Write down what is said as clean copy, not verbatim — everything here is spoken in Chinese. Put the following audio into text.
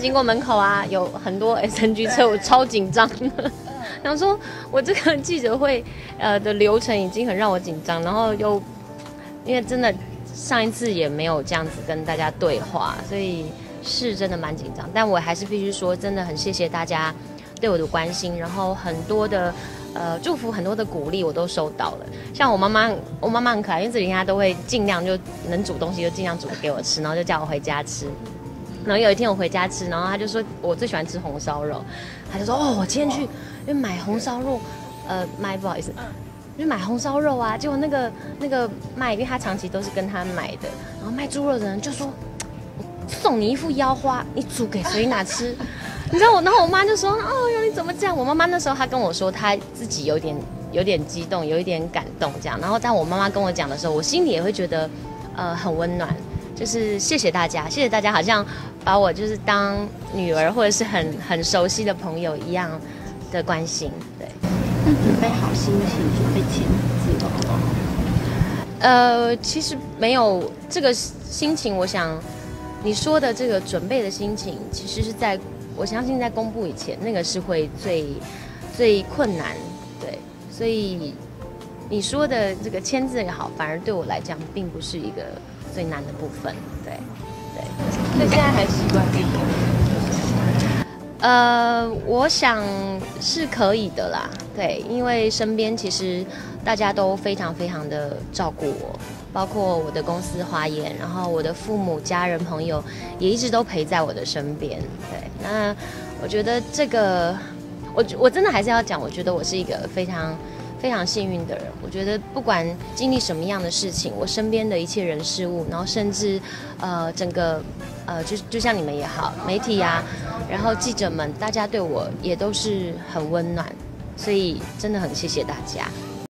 经过门口啊，有很多 SNG 车，我超紧张的。想说，我这个记者会的流程已经很让我紧张，然后又因为真的上一次也没有这样子跟大家对话，所以是真的蛮紧张。但我还是必须说，真的很谢谢大家对我的关心，然后很多的祝福，很多的鼓励我都收到了。像我妈妈很可爱，因为这里她都会尽量就能煮东西就尽量煮给我吃，然后就叫我回家吃。然后有一天我回家吃，然后他就说我最喜欢吃红烧肉，他就说哦，我今天去因为买红烧肉，不好意思，就买红烧肉啊，结果那个卖，因为他长期都是跟他买的，然后卖猪肉的人就说，我送你一副腰花，你煮给谁拿吃？你知道我，然后我妈就说哦哟，你怎么这样？我妈妈那时候她跟我说她自己有点激动，有一点感动这样，然后当我妈妈跟我讲的时候，我心里也会觉得很温暖。就是谢谢大家，谢谢大家，好像把我就是当女儿或者是很熟悉的朋友一样的关心，对。那准备好心情，准备签字了吗？其实没有这个心情，我想你说的这个准备的心情，其实是在我相信在公布以前，那个是会最困难，对，所以你说的这个签字也好，反而对我来讲并不是一个最难的部分，对，对。那现在还习惯自己？我想是可以的啦，对，因为身边其实大家都非常非常的照顾我，包括我的公司花颜，然后我的父母、家人、朋友也一直都陪在我的身边，对。那我觉得这个，我真的还是要讲，我觉得我是一个非常幸运的人，我觉得不管经历什么样的事情，我身边的一切人事物，然后甚至，整个，就像你们也好，媒体啊，然后记者们，大家对我也都是很温暖，所以真的很谢谢大家。